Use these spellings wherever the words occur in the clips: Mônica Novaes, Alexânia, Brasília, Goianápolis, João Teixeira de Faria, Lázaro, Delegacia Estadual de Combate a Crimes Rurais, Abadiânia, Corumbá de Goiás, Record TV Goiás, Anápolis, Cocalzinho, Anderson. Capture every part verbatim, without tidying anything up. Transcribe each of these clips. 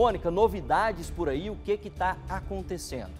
Mônica, novidades por aí, o que que está acontecendo?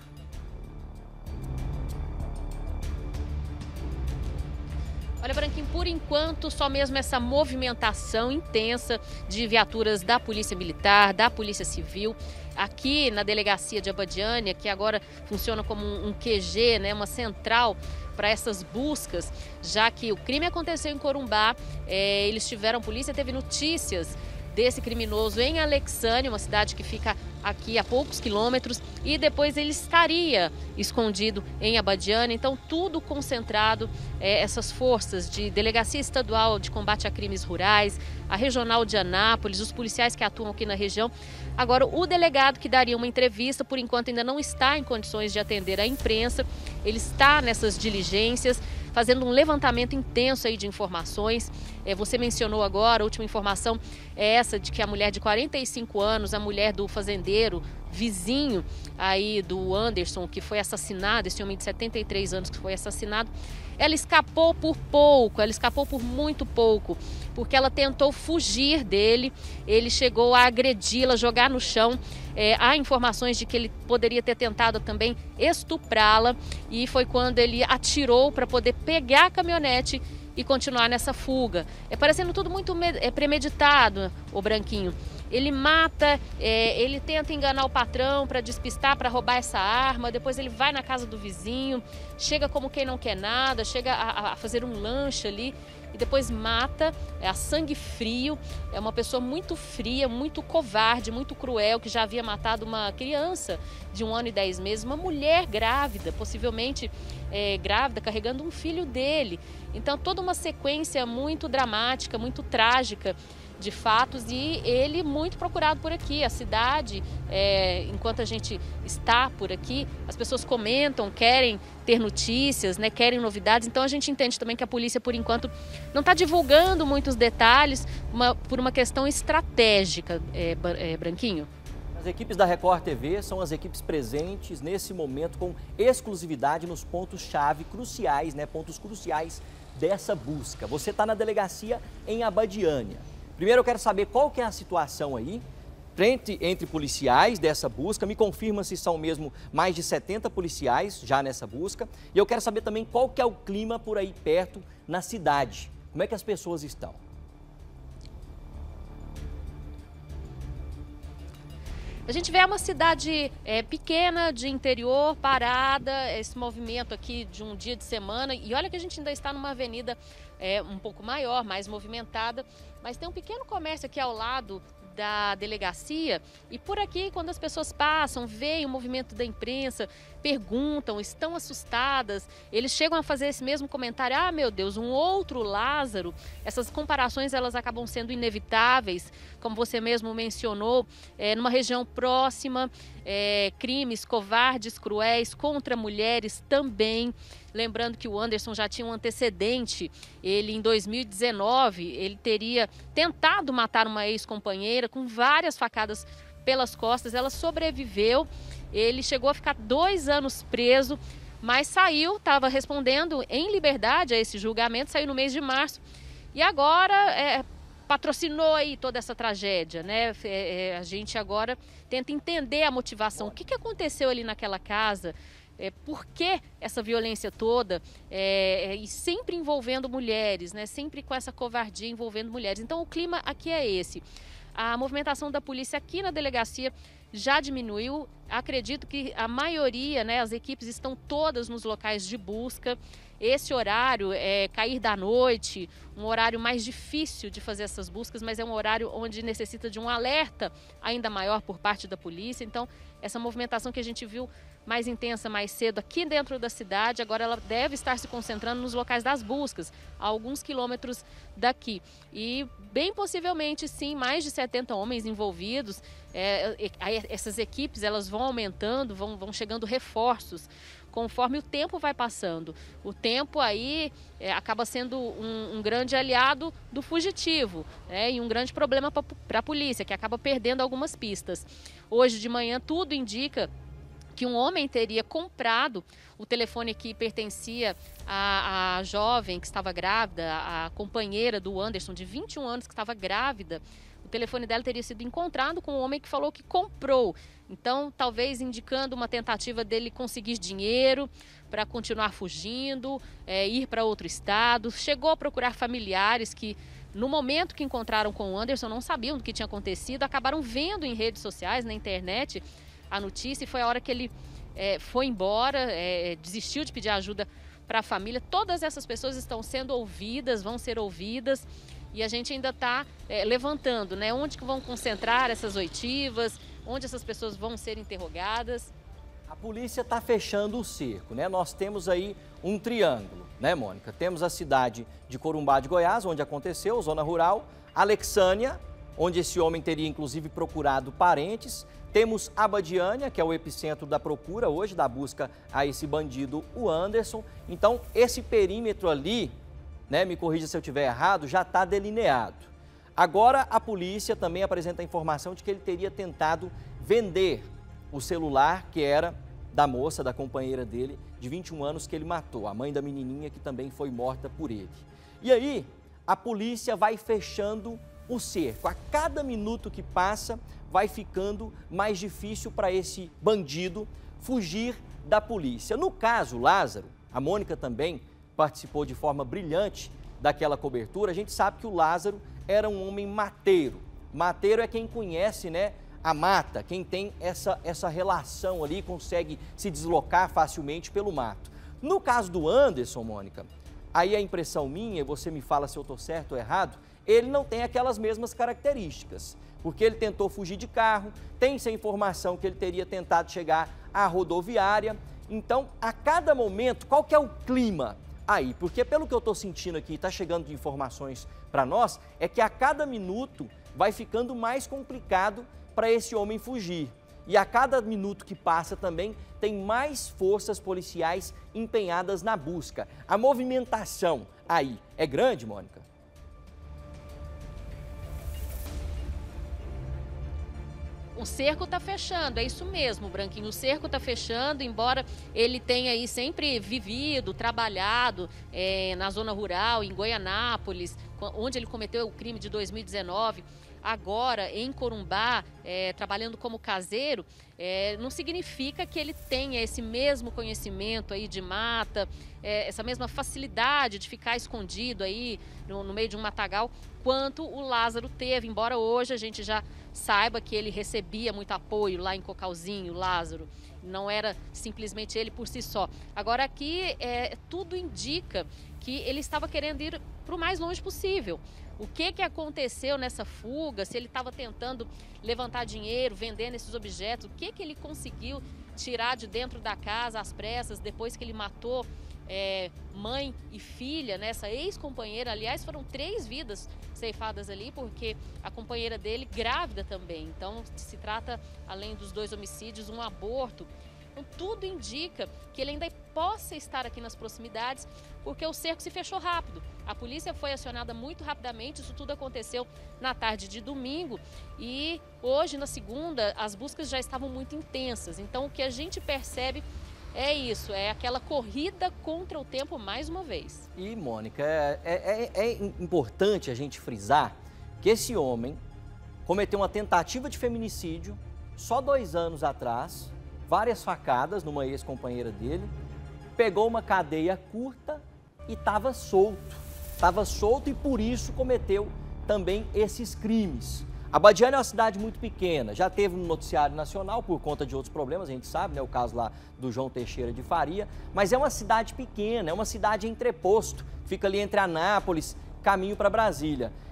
Olha, Branquinho, por enquanto, só mesmo essa movimentação intensa de viaturas da Polícia Militar, da Polícia Civil, aqui na Delegacia de Abadiânia, que agora funciona como um Q G, né, uma central para essas buscas, já que o crime aconteceu em Corumbá, é, eles tiveram, a polícia teve notícias desse criminoso em Alexânia, uma cidade que fica aqui a poucos quilômetros, e depois ele estaria escondido em Abadiânia. Então, tudo concentrado, é, essas forças de Delegacia Estadual de Combate a Crimes Rurais, a Regional de Anápolis, os policiais que atuam aqui na região. Agora, o delegado que daria uma entrevista, por enquanto, ainda não está em condições de atender a imprensa. Ele está nessas diligências, fazendo um levantamento intenso aí de informações. É, você mencionou agora, a última informação é essa de que a mulher de quarenta e cinco anos, a mulher do fazendeiro, vizinho aí do Anderson, que foi assassinado, esse homem de setenta e três anos que foi assassinado, ela escapou por pouco, ela escapou por muito pouco, porque ela tentou fugir dele, ele chegou a agredi-la, jogar no chão. É, há informações de que ele poderia ter tentado também estuprá-la, e foi quando ele atirou para poder pegar a caminhonete e continuar nessa fuga. É parecendo tudo muito é, premeditado, o Branquinho. Ele mata, é, ele tenta enganar o patrão para despistar, para roubar essa arma, depois ele vai na casa do vizinho, chega como quem não quer nada, chega a, a fazer um lanche ali e depois mata, é a sangue frio, é uma pessoa muito fria, muito covarde, muito cruel, que já havia matado uma criança de um ano e dez meses, uma mulher grávida, possivelmente é, grávida, carregando um filho dele. Então, toda uma sequência muito dramática, muito trágica de fatos, e ele muito procurado por aqui. A cidade, é, enquanto a gente está por aqui, as pessoas comentam, querem ter notícias, né, querem novidades. Então a gente entende também que a polícia, por enquanto, não está divulgando muitos detalhes uma, por uma questão estratégica, é, é, Branquinho. As equipes da Record T V são as equipes presentes nesse momento com exclusividade nos pontos-chave cruciais, né, pontos cruciais dessa busca. Você está na delegacia em Abadiânia. Primeiro eu quero saber qual que é a situação aí entre, entre policiais dessa busca. Me confirma se são mesmo mais de setenta policiais já nessa busca. E eu quero saber também qual que é o clima por aí perto na cidade. Como é que as pessoas estão? A gente vê uma cidade é, pequena, de interior, parada, esse movimento aqui de um dia de semana. E olha que a gente ainda está numa avenida é, um pouco maior, mais movimentada, mas tem um pequeno comércio aqui ao lado da delegacia, e por aqui, quando as pessoas passam, veem o movimento da imprensa, perguntam, estão assustadas, eles chegam a fazer esse mesmo comentário: ah, meu Deus, um outro Lázaro. Essas comparações, elas acabam sendo inevitáveis, como você mesmo mencionou, é, numa região próxima, é, crimes covardes, cruéis, contra mulheres também. Lembrando que o Anderson já tinha um antecedente. Ele, em dois mil e dezenove, ele teria tentado matar uma ex-companheira com várias facadas pelas costas. Ela sobreviveu. Ele chegou a ficar dois anos preso, mas saiu, estava respondendo em liberdade a esse julgamento, saiu no mês de março. E agora é, patrocinou aí toda essa tragédia, né? É, é, a gente agora tenta entender a motivação. O que, que aconteceu ali naquela casa? É, por que essa violência toda, é, é, e sempre envolvendo mulheres, né? Sempre com essa covardia envolvendo mulheres. Então o clima aqui é esse. A movimentação da polícia aqui na delegacia já diminuiu. Acredito que a maioria, né, as equipes estão todas nos locais de busca. Esse horário, é, cair da noite, um horário mais difícil de fazer essas buscas, mas é um horário onde necessita de um alerta ainda maior por parte da polícia. Então, essa movimentação que a gente viu mais intensa, mais cedo, aqui dentro da cidade, agora ela deve estar se concentrando nos locais das buscas, a alguns quilômetros daqui. E, bem possivelmente, sim, mais de setenta homens envolvidos. É, essas equipes, elas vão aumentando, vão, vão chegando reforços conforme o tempo vai passando. O tempo aí é, acaba sendo um, um grande aliado do fugitivo, né, e um grande problema para a polícia, que acaba perdendo algumas pistas. Hoje de manhã, tudo indica que um homem teria comprado o telefone que pertencia à, à jovem que estava grávida, à companheira do Anderson, de vinte e um anos, que estava grávida. O O telefone dela teria sido encontrado com um homem que falou que comprou. Então, talvez indicando uma tentativa dele conseguir dinheiro para continuar fugindo, é, ir para outro estado. Chegou a procurar familiares que, no momento que encontraram com o Anderson, não sabiam do que tinha acontecido, acabaram vendo em redes sociais, na internet, a notícia, e foi a hora que ele é, foi embora, é, desistiu de pedir ajuda para a família. Todas essas pessoas estão sendo ouvidas, vão ser ouvidas, e a gente ainda está é, levantando, né? Onde que vão concentrar essas oitivas, onde essas pessoas vão ser interrogadas. A polícia está fechando o cerco, né? Nós temos aí um triângulo, né, Mônica? Temos a cidade de Corumbá de Goiás, onde aconteceu, zona rural, Alexânia, onde esse homem teria inclusive procurado parentes. Temos Abadiânia, que é o epicentro da procura hoje, da busca a esse bandido, o Anderson. Então, esse perímetro ali, né, me corrija se eu estiver errado, já está delineado. Agora, a polícia também apresenta a informação de que ele teria tentado vender o celular que era da moça, da companheira dele, de vinte e um anos, que ele matou, a mãe da menininha que também foi morta por ele. E aí, a polícia vai fechando o cerco. A cada minuto que passa, vai ficando mais difícil para esse bandido fugir da polícia. No caso, Lázaro, a Mônica também participou de forma brilhante daquela cobertura. A gente sabe que o Lázaro era um homem mateiro. Mateiro é quem conhece, né, a mata, quem tem essa, essa relação ali, consegue se deslocar facilmente pelo mato. No caso do Anderson, Mônica, aí a impressão minha, você me fala se eu estou certo ou errado, ele não tem aquelas mesmas características, porque ele tentou fugir de carro, tem-se a informação que ele teria tentado chegar à rodoviária. Então, a cada momento, qual que é o clima aí? Porque pelo que eu estou sentindo aqui, está chegando de informações para nós, é que a cada minuto vai ficando mais complicado para esse homem fugir. E a cada minuto que passa também tem mais forças policiais empenhadas na busca. A movimentação aí é grande, Mônica? O cerco está fechando, é isso mesmo, Branquinho. O cerco está fechando, embora ele tenha aí sempre vivido, trabalhado é, na zona rural, em Goianápolis, onde ele cometeu o crime de dois mil e dezenove. Agora, em Corumbá, é, trabalhando como caseiro, é, não significa que ele tenha esse mesmo conhecimento aí de mata, é, essa mesma facilidade de ficar escondido aí no, no meio de um matagal, quanto o Lázaro teve, embora hoje a gente já saiba que ele recebia muito apoio lá em Cocalzinho, Lázaro. Não era simplesmente ele por si só. Agora aqui, é, tudo indica que ele estava querendo ir para o mais longe possível. O que, que aconteceu nessa fuga, se ele estava tentando levantar dinheiro, vendendo esses objetos, o que, que ele conseguiu tirar de dentro da casa às pressas, depois que ele matou é, mãe e filha, né, essa ex-companheira. Aliás, foram três vidas ceifadas ali, porque a companheira dele grávida também. Então, se trata, além dos dois homicídios, um aborto. Então, tudo indica que ele ainda possa estar aqui nas proximidades, porque o cerco se fechou rápido. A polícia foi acionada muito rapidamente, isso tudo aconteceu na tarde de domingo e hoje, na segunda, as buscas já estavam muito intensas. Então, o que a gente percebe é isso, é aquela corrida contra o tempo mais uma vez. E, Mônica, é, é, é importante a gente frisar que esse homem cometeu uma tentativa de feminicídio só dois anos atrás, várias facadas numa ex-companheira dele, pegou uma cadeia curta e estava solto. Estava solto e por isso cometeu também esses crimes. Abadiânia é uma cidade muito pequena, já teve no noticiário nacional por conta de outros problemas, a gente sabe, né, o caso lá do João Teixeira de Faria, mas é uma cidade pequena, é uma cidade entreposto, fica ali entre Anápolis, caminho para Brasília.